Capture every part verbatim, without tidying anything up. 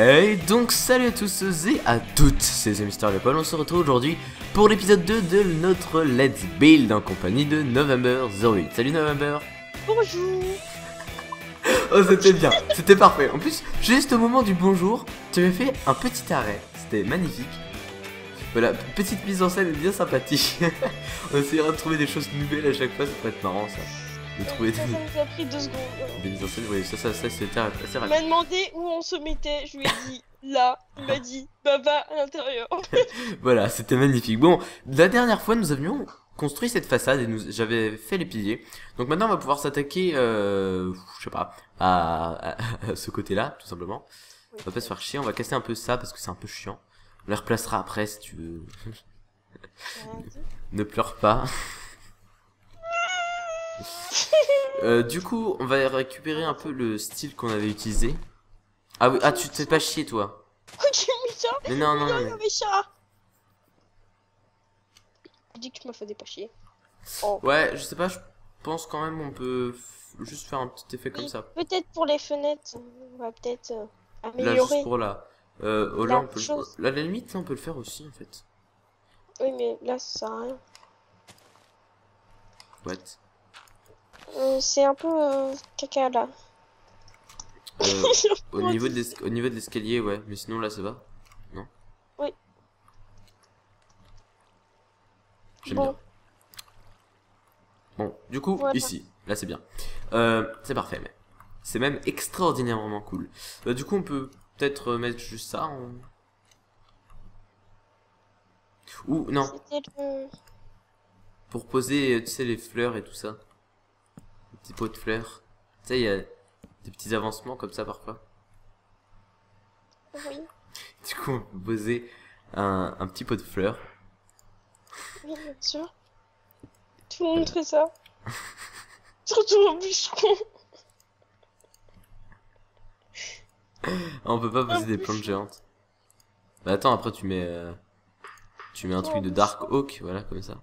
Hey, donc salut à tous et à toutes, c'est TheMrLuapaul, on se retrouve aujourd'hui pour l'épisode deux de notre Let's Build en compagnie de November zéro huit. Salut November. Bonjour. Oh, c'était bien, c'était parfait. En plus, juste au moment du bonjour, tu m'as fait un petit arrêt, c'était magnifique. Voilà, petite mise en scène bien sympathique. On essaiera de trouver des choses nouvelles à chaque fois, ça peut être marrant ça. De trouver ça, des... ça nous a pris deux secondes. Des mises en scène, oui, ça, ça, ça c'était assez rapide. Il m'a demandé où on se mettait, je lui ai dit là, il m'a dit baba à l'intérieur. Voilà, c'était magnifique. Bon, la dernière fois nous avions construit cette façade et nous j'avais fait les piliers. Donc maintenant on va pouvoir s'attaquer, euh, je sais pas, à, à, à ce côté-là, tout simplement. Oui. On va pas se faire chier, on va casser un peu ça parce que c'est un peu chiant. On les replacera après si tu veux. Ne pleure pas. Euh, du coup, on va récupérer un peu le style qu'on avait utilisé. Ah oui, ah tu te fais pas chier toi. Pourquoi tu as mis ça? Mais non, non, non, non, mais ça. Je dis que je me faisais pas chier. Oh. Ouais, je sais pas, je pense quand même on peut juste faire un petit effet oui, comme ça. Peut-être pour les fenêtres, on va peut-être euh, améliorer. Là, juste pour là. Euh, oh, là, là, on peut le... là, à la limite, là, on peut le faire aussi en fait. Oui, mais là, ça sert à rien. What? Euh, c'est un peu euh, caca là. Euh, au, niveau de au niveau de l'escalier, ouais, mais sinon là ça va. Non? Oui. J'aime bon. bien. Bon, du coup, voilà. Ici, là c'est bien. Euh, c'est parfait, mais c'est même extraordinairement cool. Bah, du coup, on peut peut-être mettre juste ça en... Ou non. Le... Pour poser, tu sais, les fleurs et tout ça. Des pots de fleurs. Tu sais, il y a des petits avancements comme ça parfois. Oui. Du coup, on peut poser un, un petit pot de fleurs. Oui, bien sûr. Tout le monde fait ça. Surtout en bûcheron. On peut pas poser un des bûcheron. plantes géantes. Bah attends, après tu mets... Euh, tu mets un truc de Dark Oak, voilà, comme ça.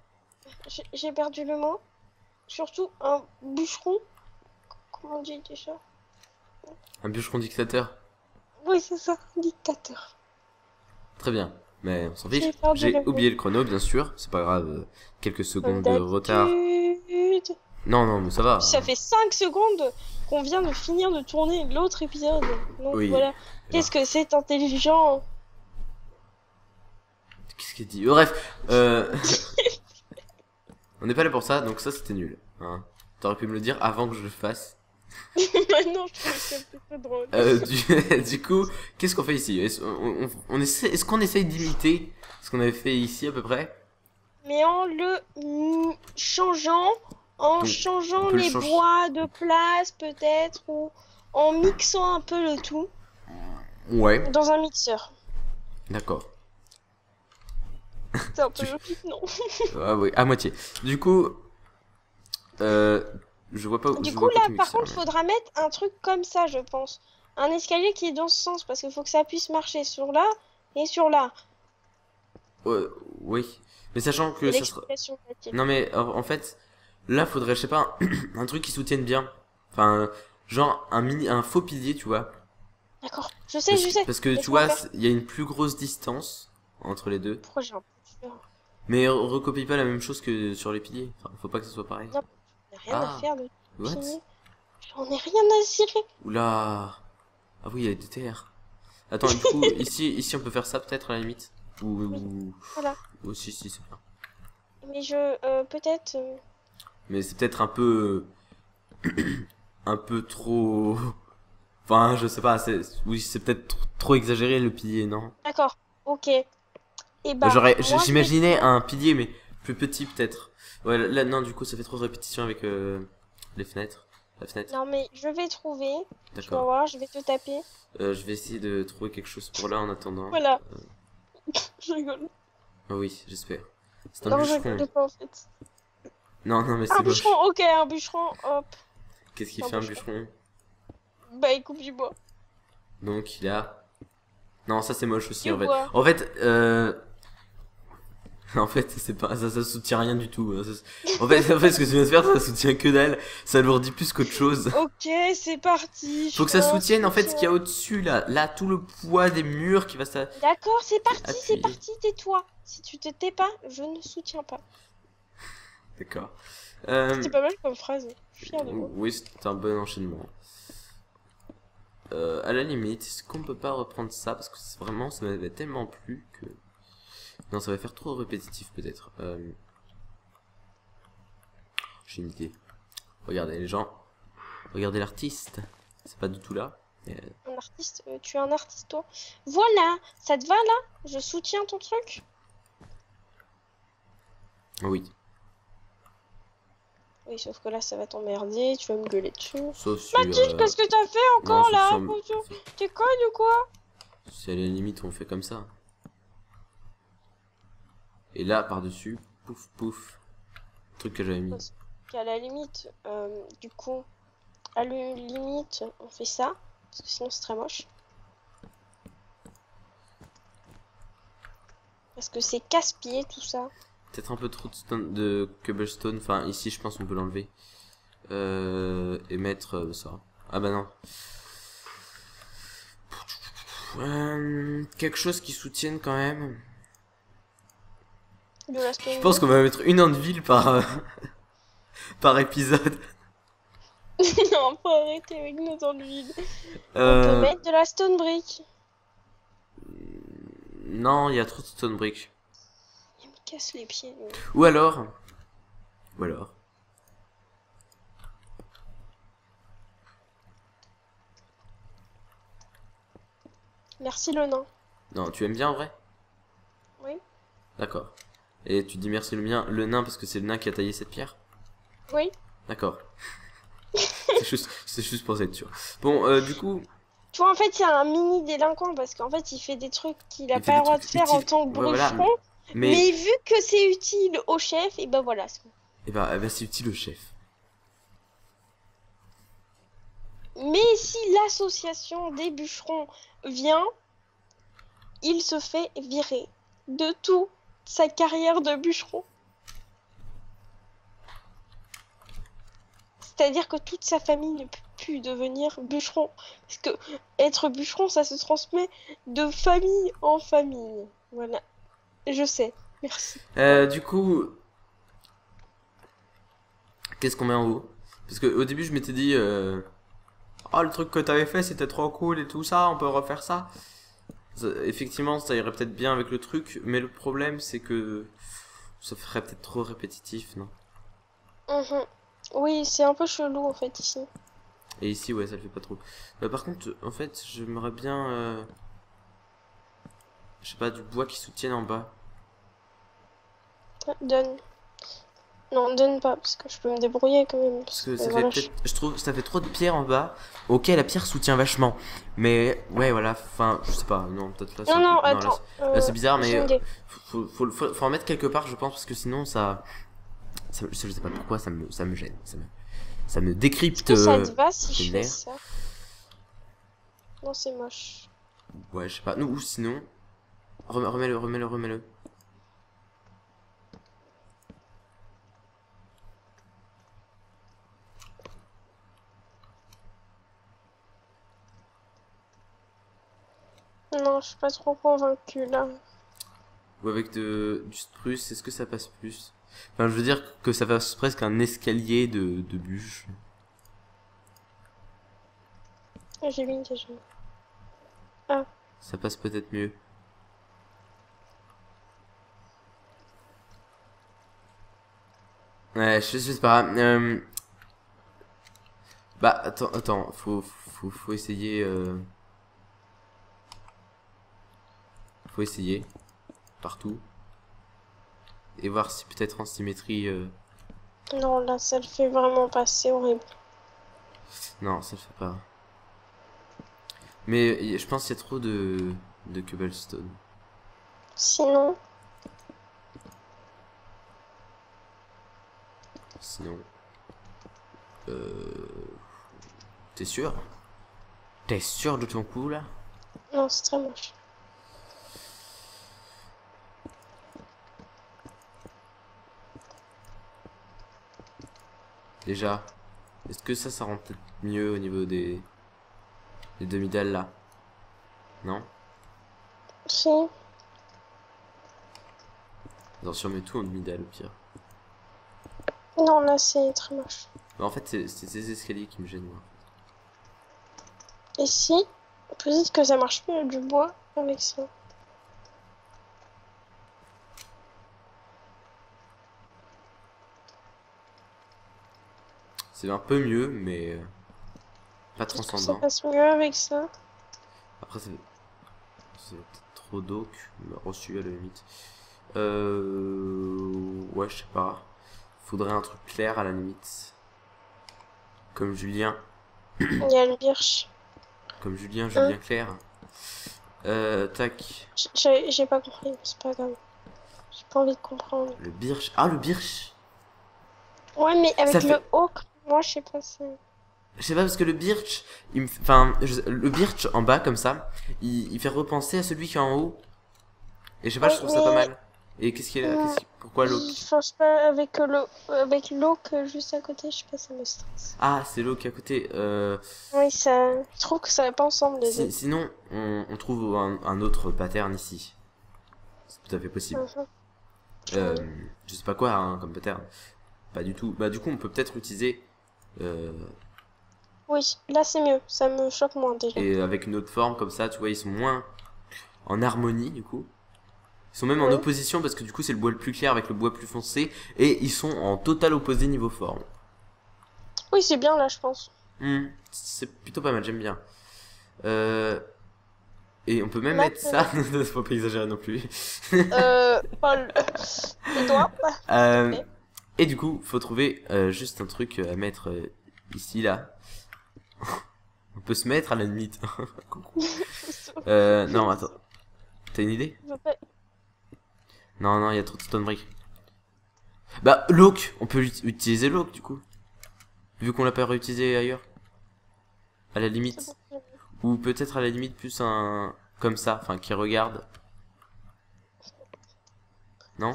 J'ai perdu le mot. Surtout un bûcheron. Comment on dit déjà? Un bûcheron dictateur. Oui, c'est ça, dictateur. Très bien, mais on s'en fiche. J'ai oublié le chrono, bien sûr. C'est pas grave, quelques secondes de retard. Non, non, mais ça va. Ça fait cinq secondes qu'on vient de finir de tourner l'autre épisode. Donc oui. Voilà. Qu'est-ce que c'est intelligent? Qu'est-ce qu'il dit? Oh, bref. Euh... On n'est pas là pour ça, donc ça c'était nul. Hein. T'aurais pu me le dire avant que je le fasse. Maintenant, je trouve ça un peu drôle. Euh, du, du coup, qu'est-ce qu'on fait ici? Est-ce on, on essaie, est-ce qu'on essaye d'imiter ce qu'on avait fait ici à peu près? Mais en le changeant, en donc, changeant les le bois de place peut-être, ou en mixant un peu le tout. Ouais. Dans un mixeur. D'accord. C'est un peu logique, non? Ah oui, à moitié. Du coup, euh, je vois pas où. Du coup, là, par contre, faudra mettre un truc comme ça, je pense. Un escalier qui est dans ce sens, parce qu'il faut que ça puisse marcher sur là et sur là. Euh, oui, mais sachant que ça sera... Non, mais en fait, là, faudrait, je sais pas, un, un truc qui soutienne bien. Enfin, genre un mini, un faux pilier, tu vois. D'accord, je sais, parce, je sais. Parce que tu vois, il y a une plus grosse distance entre les deux. Pourquoi j'ai un peu... Mais recopie pas la même chose que sur les piliers. Enfin, faut pas que ce soit pareil. Non, j'en ai rien ah. à faire de piliers. J'en ai rien à cirer. Oula. Ah oui, il y a des terres. Attends, du coup, ici, ici on peut faire ça peut-être à la limite. Ou, oui. ou... Voilà. Ou si, si, c'est bien. Mais je... Euh, peut-être... Euh... Mais c'est peut-être un peu... un peu trop... Enfin, je sais pas, c'est... Oui, c'est peut-être trop, trop exagéré le pilier, non? D'accord, ok. Bah, j'imaginais un pilier mais plus petit peut-être. Ouais, là non, du coup ça fait trop de répétition avec euh, les fenêtres, la fenêtre. Non mais je vais trouver. Tu vas voir, je vais te taper. Euh, je vais essayer de trouver quelque chose pour là en attendant. Voilà. Euh... je rigole. Oh, oui, j'espère. C'est un non, bûcheron. Je pas, en fait. Non non mais c'est un moche. Bûcheron, ok, un bûcheron, hop. Qu'est-ce qu'il fait un bûcheron? Bah il coupe du bois. Donc il a. Non ça c'est moche aussi du en fait. Bois. En fait. Euh... En fait, c'est pas, ça, ça soutient rien du tout. En fait, en fait, ce que tu viens de faire, ça soutient que dalle. Ça alourdit plus qu'autre chose. Ok, c'est parti. Faut que ça soutienne, en fait, ce qu'il y a au-dessus, là. Là, tout le poids des murs qui va ça. D'accord, c'est parti, c'est parti, tais-toi. Si tu te tais pas, je ne soutiens pas. D'accord. Euh... C'était pas mal comme phrase. Je suis fier de moi. Oui, c'était un bon enchaînement. Euh, à la limite, est-ce qu'on peut pas reprendre ça? Parce que vraiment, ça m'avait tellement plu que... Non, ça va faire trop répétitif peut-être. Euh... J'ai une idée. Regardez les gens. Regardez l'artiste. C'est pas du tout là. Euh... Un artiste, euh, tu es un artiste toi. Voilà, ça te va là? Je soutiens ton truc. Oui. Oui, sauf que là, ça va t'emmerder, tu vas me gueuler dessus. Sauf si, Mathilde, euh... qu'est-ce que t'as fait encore non, là sur... T'es conne ou quoi? Si à la limite, on fait comme ça. Et là, par-dessus, pouf, pouf. Le truc que j'avais mis. Parce qu'à la limite, euh, du coup, à la limite, on fait ça. Parce que sinon, c'est très moche. Parce que c'est casse-pied, tout ça. Peut-être un peu trop de, stone, de cobblestone. Enfin, ici, je pense qu'on peut l'enlever. Euh, et mettre euh, ça. Ah bah non. Euh, quelque chose qui soutienne quand même. Je pense qu'on va mettre une an de ville par, euh, par épisode. Non, faut arrêter avec nos ans de ville. Euh... On peut mettre de la stone brick. Non, il y a trop de stone brick. Il me casse les pieds. Mais... Ou alors. Ou alors. Merci le nain. Non, tu aimes bien en vrai? Oui. D'accord. Et tu dis merci le mien, le nain, parce que c'est le nain qui a taillé cette pierre? Oui. D'accord. C'est juste, juste pour être sûr. Bon, euh, du coup... Tu vois, en fait, c'est un mini délinquant, parce qu'en fait, il fait des trucs qu'il a pas le droit de faire utiles. En tant que bruchon. Voilà, voilà. mais... mais vu que c'est utile au chef, et ben voilà. Et ben, eh ben c'est utile au chef. Mais si l'association des bûcherons vient, il se fait virer de tout. Sa carrière de bûcheron. C'est-à-dire que toute sa famille ne peut plus devenir bûcheron. Parce que être bûcheron, ça se transmet de famille en famille. Voilà. Je sais. Merci. Euh, du coup... Qu'est-ce qu'on met en haut? Parce qu'au début, je m'étais dit... Euh... Oh, le truc que t'avais fait, c'était trop cool et tout ça. On peut refaire ça. Effectivement, ça irait peut-être bien avec le truc, mais le problème c'est que ça ferait peut-être trop répétitif, non? Mmh. Oui, c'est un peu chelou en fait ici. Et ici, ouais, ça le fait pas trop. Mais par contre, en fait, j'aimerais bien, euh... je sais pas, du bois qui soutienne en bas. Donne. Non, donne pas, parce que je peux me débrouiller quand même. Parce que ça voilà, fait je... je trouve ça fait trop de pierre en bas. Ok, la pierre soutient vachement. Mais ouais, voilà, enfin, je sais pas. Non, peut-être là, non, non, peu... attends, non, là c'est euh, bizarre, mais euh, faut, faut, faut, faut en mettre quelque part, je pense, parce que sinon ça. ça je sais pas pourquoi, ça me, ça me gêne. Ça me, ça me décrypte. Que ça te va si je fais ça? Non, c'est moche. Ouais, je sais pas. Nous, ou sinon. Remets-le, remets-le, remets-le. Non, je suis pas trop convaincu là. Ou avec de, du spruce, est-ce que ça passe plus? Enfin, je veux dire que ça passe presque un escalier de, de bûches. J'ai mis déjà. Ah. Ça passe peut-être mieux. Ouais, je, je sais pas. Euh... Bah, attends, attends, faut, faut, faut essayer. Euh... Faut essayer partout et voir si peut-être en symétrie euh... non là ça le fait vraiment pas, c'est horrible. Non, ça le fait pas, mais je pense qu'il y a trop de de cobblestone sinon sinon euh... t'es sûr t'es sûr de ton coup là? Non, c'est très moche. Déjà. Est-ce que ça, ça rend peut-être mieux au niveau des, des demi-dalles là? Non? Si. J'en surmets tout en demi-dalle au pire. Non, là c'est très moche. Mais en fait, c'est ces escaliers qui me gênent. Moi. Et si? Peut-être que ça marche mieux du bois avec ça. C'est un peu mieux, mais pas transcendant. Ça passe mieux avec ça. Après, c'est peut-être trop d'eau que m'a reçu à la limite. Euh... Ouais, je sais pas. Faudrait un truc clair à la limite. Comme Julien. Il y a le birch. Comme Julien, Julien hein. Claire. Euh, tac. J'ai pas compris, c'est pas grave. J'ai pas envie de comprendre. Le birch. Ah, le birch. Ouais, mais avec ça le fait... hawk, moi je sais pas si... Je sais pas, parce que le birch, il me... enfin, je... le birch en bas comme ça, il... il fait repenser à celui qui est en haut. Et je sais pas, ouais, je trouve mais... ça pas mal. Et qu'est-ce qu'il y a là? Pourquoi l'hawk? Je pense pas avec l'hawk avec juste à côté, je sais pas, ça me stresse. Ah, c'est l'hawk à côté. Euh... Oui, ça... je trouve que ça va pas ensemble les deux. Sinon, on, on trouve un... un autre pattern ici. C'est tout à fait possible. Uh -huh. euh... ouais. Je sais pas quoi hein, comme pattern. Pas du tout. Bah du coup on peut peut-être utiliser. Euh... Oui, là c'est mieux. Ça me choque moins déjà. Et avec une autre forme comme ça, tu vois, ils sont moins en harmonie du coup. Ils sont même oui. en opposition parce que du coup c'est le bois le plus clair avec le bois plus foncé et ils sont en total opposé niveau forme. Oui c'est bien là je pense. Mmh, c'est plutôt pas mal, j'aime bien. Euh... Et on peut même mettre ça, faut pas exagérer non plus. euh, Paul, c'est toi. Euh... Okay. Et du coup, faut trouver euh, juste un truc à mettre euh, ici, là. On peut se mettre à la limite. euh, non, attends. T'as une idée? Non, non, il y a trop de stone brick. Bah, l'oak, on peut utiliser l'oak, du coup. Vu qu'on l'a pas réutilisé ailleurs. À la limite. Ou peut-être à la limite plus un... Comme ça, enfin, qui regarde. Non ?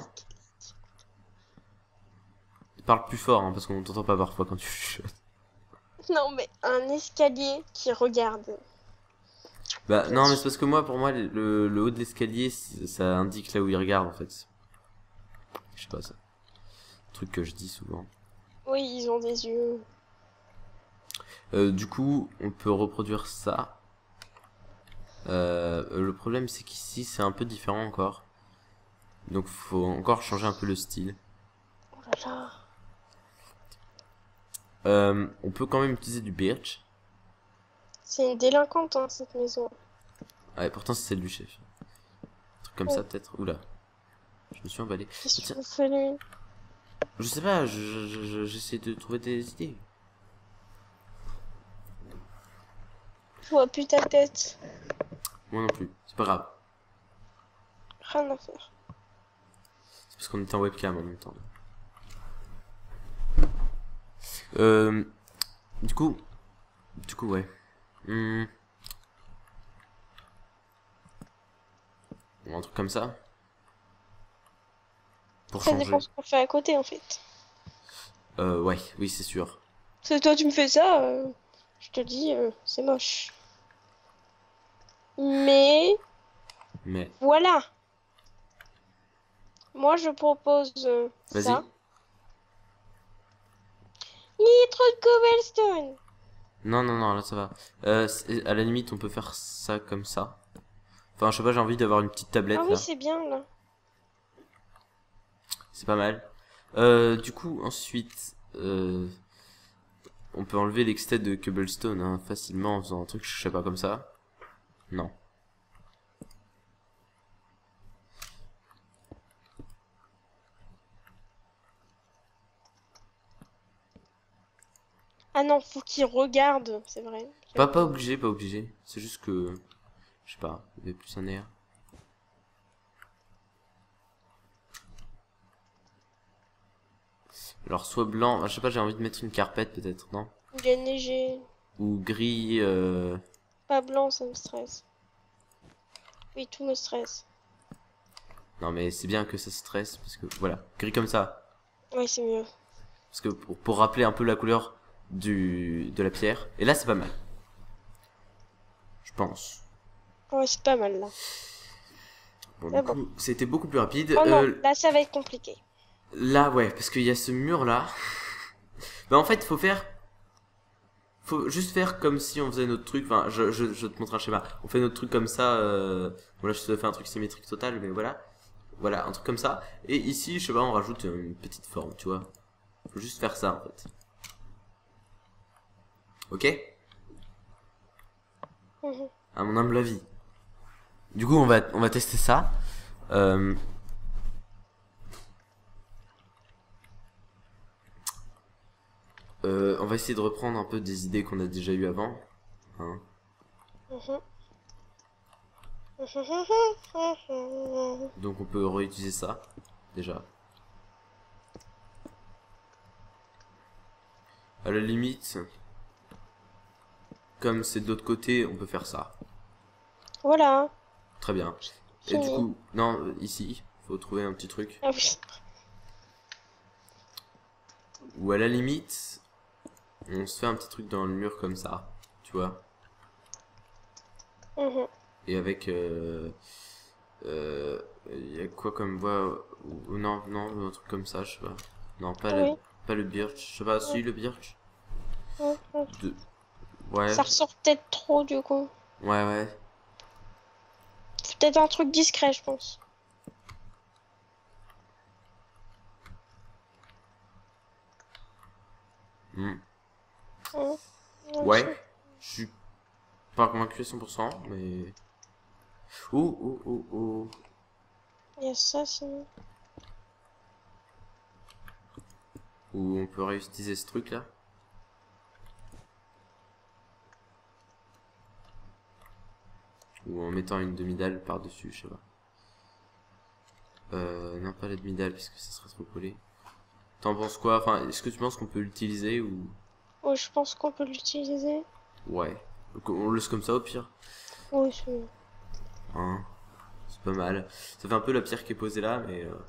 Parle plus fort hein, parce qu'on t'entend pas parfois quand tu chuchotes. Non mais un escalier qui regarde. Bah non mais c'est parce que moi pour moi le, le haut de l'escalier ça indique là où il regarde en fait. Je sais pas ça. Truc que je dis souvent. Oui ils ont des yeux. Euh, du coup on peut reproduire ça. Euh, le problème c'est qu'ici c'est un peu différent encore. Donc faut encore changer un peu le style. Oh là là. Euh, on peut quand même utiliser du birch. C'est une délinquante hein, cette maison. Ouais, pourtant c'est celle du chef. Un truc comme ouais. ça peut-être. Oula, je me suis emballé. Qu'est-ce que tu fais lui? Je sais pas, j'essaie je, je, je, de trouver des idées. Je vois plus ta tête. Moi non plus, c'est pas grave. Rien à faire. C'est parce qu'on était en webcam en même temps. Euh, du coup, du coup ouais. Hum. Un truc comme ça. Pour ça changer. Dépend ce qu'on fait à côté en fait. Euh, ouais, oui c'est sûr. Si toi tu me fais ça, euh, je te dis euh, c'est moche. Mais. Mais. Voilà. Moi je propose euh, ça. Trop de cobblestone. Non non non là ça va. Euh, à la limite on peut faire ça comme ça. Enfin je sais pas, j'ai envie d'avoir une petite tablette. Ah oui c'est bien là. C'est pas mal. Euh, du coup ensuite euh, on peut enlever l'excès de cobblestone hein, facilement en faisant un truc je sais pas comme ça. Non. Ah non, faut qu'il regarde, c'est vrai. Pas, pas obligé, pas obligé. C'est juste que, je sais pas, il y avait plus un air. Alors soit blanc, je sais pas, j'ai envie de mettre une carpette peut-être, non? Il est neigé. Ou gris. Euh... Pas blanc, ça me stresse. Oui, tout me stresse. Non mais c'est bien que ça stresse parce que voilà, gris comme ça. Oui, c'est mieux. parce que pour, pour rappeler un peu la couleur du, de la pierre. Et là, c'est pas mal. Je pense. Ouais, c'est pas mal, là. Bon, du coup, c'était beaucoup plus rapide. Oh non, euh, là, ça va être compliqué. Là, ouais, parce qu'il y a ce mur-là. Bah, en fait, faut faire... Faut juste faire comme si on faisait notre truc. Enfin, je, je, je te montre un schéma. On fait notre truc comme ça. Euh... Bon, là, je te fais un truc symétrique total, mais voilà. Voilà, un truc comme ça. Et ici, je sais pas, on rajoute une petite forme, tu vois. Faut juste faire ça, en fait. Ok ? Mmh. À mon humble avis. Du coup, on va, on va tester ça. Euh... Euh, on va essayer de reprendre un peu des idées qu'on a déjà eues avant. Hein. Donc on peut réutiliser ça, déjà. À la limite, comme c'est de l'autre côté, on peut faire ça. Voilà. Très bien. Et du coup, non, ici, faut trouver un petit truc. Ah oui. Ou à la limite... On se fait un petit truc dans le mur comme ça, tu vois. Mmh. Et avec... Il euh, euh, y a quoi comme voie ou, ou, non, non, un truc comme ça, je sais pas. Non, pas, oui. le, pas le birch. Je sais pas, oui. Si, le birch. Mmh. De... Ouais. Ça ressort peut-être trop, du coup. Ouais, ouais. C'est peut-être un truc discret, je pense. Mmh. Ouais, ouais, je suis pas convaincu à cent pour cent, mais... Oh, oh, oh, oh. Il y a ça, sinon. Ou on peut réutiliser ce truc-là. Ou en mettant une demi-dalle par-dessus, je sais pas. Euh, non, pas la demi-dalle, parce que ça serait trop collé. T'en penses quoi? Enfin, est-ce que tu penses qu'on peut l'utiliser ou... Oh, je pense qu'on peut l'utiliser. Ouais. Donc on le laisse comme ça au pire. Oui, c'est bon. Hein. C'est pas mal. Ça fait un peu la pierre qui est posée là, mais... Euh...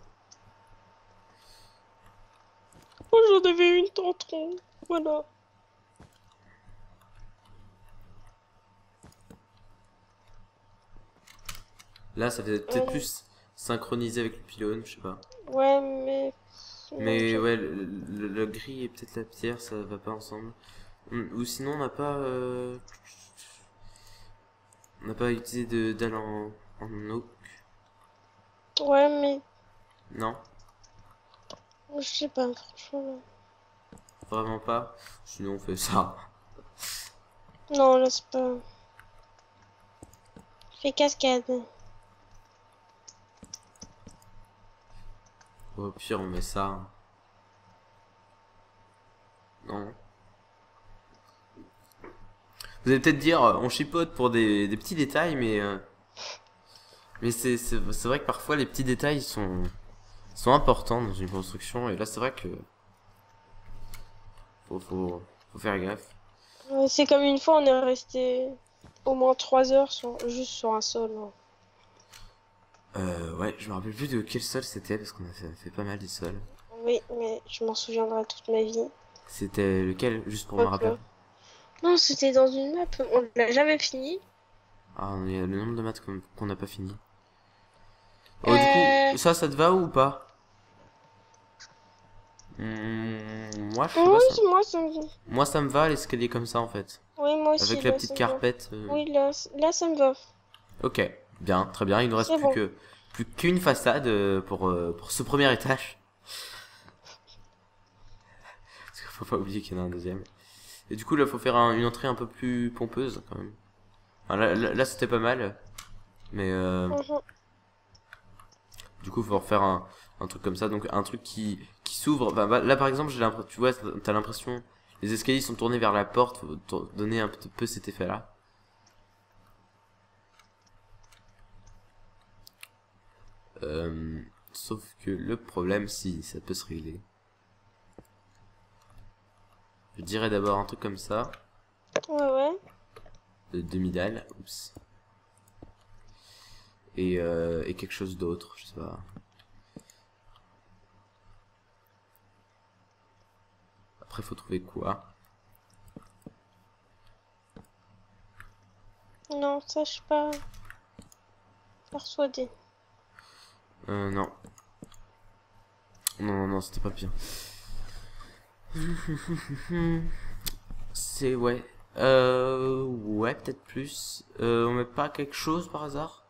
Oh, j'en avais une tantron. Voilà. Là, ça faisait peut-être ouais. plus synchronisé avec le pylône, je sais pas. Ouais, mais... Mais ouais, le, le, le gris et peut-être la pierre, ça va pas ensemble. Ou sinon, on n'a pas... Euh... On n'a pas utilisé de dalle en, en oak. Ouais, mais... Non. Je sais pas, franchement. Vraiment pas. Sinon, on fait ça. Non, là, c'est pas... Fais cascade. Au pire, on met ça. Non. Vous allez peut-être dire, on chipote pour des, des petits détails, mais... Euh, mais c'est vrai que parfois, les petits détails sont, sont importants dans une construction. Et là, c'est vrai que... Faut, faut, faut faire gaffe. Ouais, c'est comme une fois, on est resté au moins trois heures sur, juste sur un sol. Hein. Euh, ouais, je me rappelle plus de quel sol c'était parce qu'on a fait, fait pas mal des sols. Oui, mais je m'en souviendrai toute ma vie. C'était lequel, juste pour me rappeler? Non, c'était dans une map, on l'a jamais fini. Ah, il y a le nombre de maths qu'on qu'on n'a pas fini. Oh, euh... du coup, ça, ça te va ou pas? Mmh, Moi, je sais oui, pas, ça... moi, ça me va. Moi, ça me va l'escalier comme ça en fait. Oui, moi aussi. Avec là, la petite carpette. Euh... Oui, là, là, ça me va. Ok. Bien, très bien, il nous reste plus bon. que plus qu'une façade pour, pour ce premier étage. Parce qu'il faut pas oublier qu'il y en a un deuxième. Et du coup là faut faire un, une entrée un peu plus pompeuse quand même. Enfin, là là, là c'était pas mal. Mais euh, du coup faut refaire un, un truc comme ça, donc un truc qui, qui s'ouvre. Bah, bah, là par exemple, j'ai tu vois, t'as l'impression les escaliers sont tournés vers la porte, faut donner un peu cet effet là. Euh, sauf que le problème, si, ça peut se régler. Je dirais d'abord un truc comme ça. Ouais, ouais. De demi-dalle, oups. Et, euh, et quelque chose d'autre, je sais pas. Après, faut trouver quoi? Non, ça, je suis pas persuadée. Euh, non. Non, non, non, c'était pas bien. C'est, ouais. Euh, ouais, peut-être plus. Euh, on met pas quelque chose par hasard?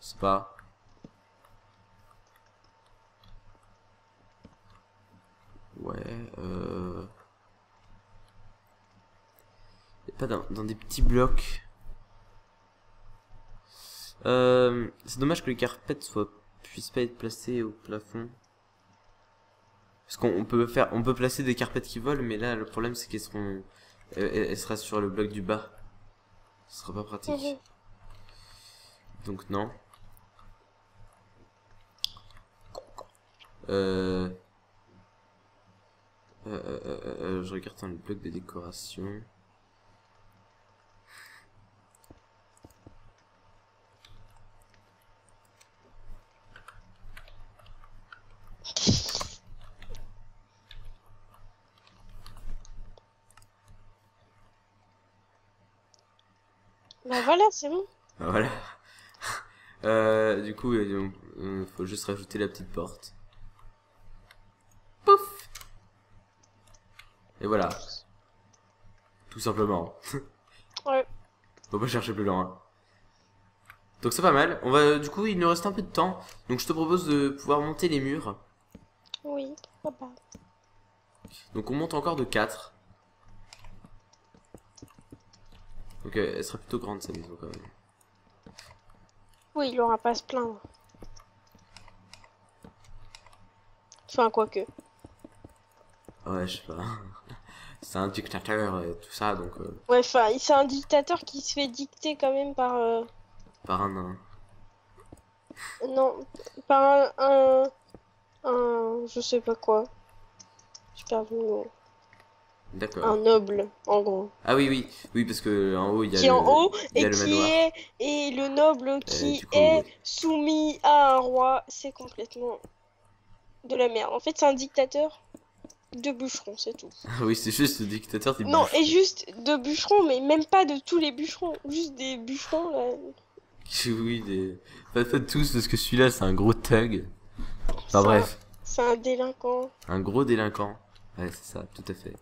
Je sais pas. Ouais, euh... pas dans, dans des petits blocs. Euh, c'est dommage que les carpettes soient puissent pas être placées au plafond. Parce qu'on peut faire, on peut placer des carpettes qui volent, mais là le problème c'est qu'elles seront, elles, elles seraient sur le bloc du bas. Ce sera pas pratique. Donc non. Euh, euh, euh, euh, je regarde dans le bloc de décoration. Bah voilà, c'est bon. Bah voilà. Euh, du coup, il euh, faut juste rajouter la petite porte. Pouf. Et voilà. Tout simplement. Ouais. Faut pas chercher plus loin. Donc c'est pas mal. On va, du coup, il nous reste un peu de temps. Donc je te propose de pouvoir monter les murs. Oui, papa. Donc on monte encore de quatre. Donc euh, elle sera plutôt grande sa maison quand même. Oui, il aura pas à se plaindre. Enfin, quoique. Ouais, je sais pas. C'est un dictateur et tout ça, donc... Euh... Ouais, enfin, c'est un dictateur qui se fait dicter quand même par... Euh... Par un... un... Non, par un, un... Un... Je sais pas quoi. J'ai perdu le mot. D'accord. Un noble, en gros. Ah oui, oui, oui, parce que en haut il y a qui le, en haut et qui manoir. Est et le noble qui euh, coup, est oui. Soumis à un roi, c'est complètement de la merde. En fait, c'est un dictateur de bûcherons, c'est tout. Oui, c'est juste le dictateur des non, bûcherons. Et juste de bûcherons, mais même pas de tous les bûcherons, juste des bûcherons là. Oui, des pas, pas tous parce que celui-là c'est un gros thug. Enfin bref. C'est un délinquant. Un gros délinquant. Ouais, c'est ça, tout à fait.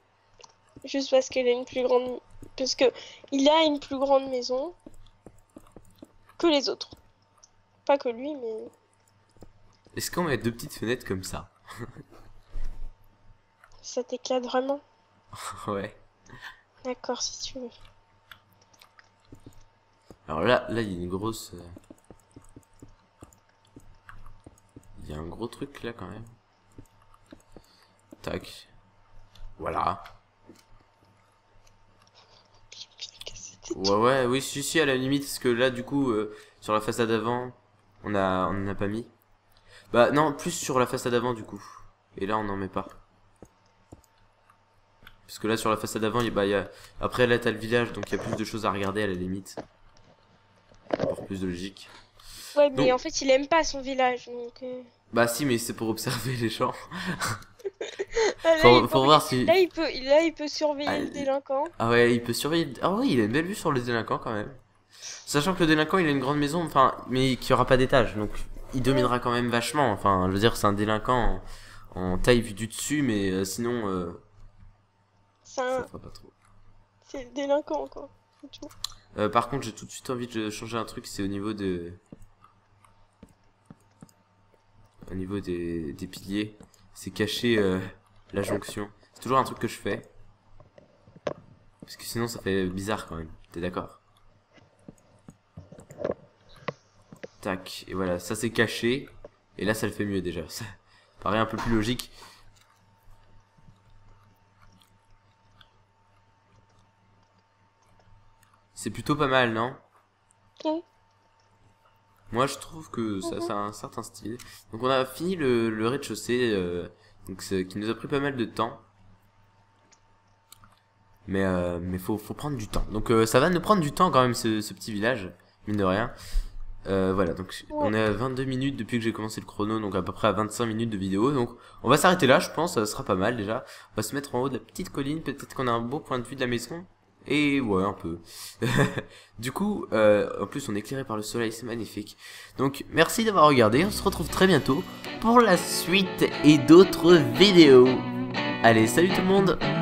Juste parce qu'elle a une plus grande... Parce que il a une plus grande maison que les autres. Pas que lui, mais... Est-ce qu'on met deux petites fenêtres comme ça? Ça t'éclate vraiment? Ouais. D'accord, si tu veux. Alors là, là, il y a une grosse... Il y a un gros truc là, quand même. Tac. Voilà. Ouais, ouais, oui, si, si, à la limite, parce que là, du coup, euh, sur la façade avant, on a, on en a pas mis. Bah, non, plus sur la façade avant, du coup. Et là, on n'en met pas. Parce que là, sur la façade avant, y, bah, y a... après, là, t'as le village, donc il y a plus de choses à regarder, à la limite. Pour plus de logique. Ouais, mais donc... en fait, il aime pas son village, donc... Euh... Bah, si, mais c'est pour observer les gens. Ah, là, faut, il faut peut, voir si... là, il peut, là il peut surveiller ah, le délinquant. Ah ouais, il peut surveiller. Ah oui, il a une belle vue sur le délinquant quand même. Sachant que le délinquant il a une grande maison, enfin, mais qui aura pas d'étage, donc il dominera quand même vachement. Enfin, je veux dire, c'est un délinquant en, en taille vue du dessus, mais euh, sinon. Euh... C'est un... le délinquant quoi. Euh, par contre, j'ai tout de suite envie de changer un truc, c'est au niveau de. Au niveau des, des piliers. C'est cacher euh, la jonction. C'est toujours un truc que je fais. Parce que sinon ça fait bizarre quand même. T'es d'accord? Tac. Et voilà, ça c'est caché. Et là ça le fait mieux déjà. Ça paraît un peu plus logique. C'est plutôt pas mal, non? Oui. Moi, je trouve que ça, ça a un certain style. Donc, on a fini le, le rez-de-chaussée, euh, donc qui nous a pris pas mal de temps. Mais euh, mais faut, faut prendre du temps. Donc, euh, ça va nous prendre du temps quand même, ce, ce petit village, mine de rien. Euh, voilà, donc ouais. On est à vingt-deux minutes depuis que j'ai commencé le chrono, donc à peu près à vingt-cinq minutes de vidéo. Donc on va s'arrêter là, je pense, ça sera pas mal déjà. On va se mettre en haut de la petite colline, peut-être qu'on a un beau point de vue de la maison. Et ouais, un peu. Du coup, euh, en plus on est éclairé par le soleil, c'est magnifique. Donc merci d'avoir regardé, on se retrouve très bientôt pour la suite et d'autres vidéos. Allez, salut tout le monde!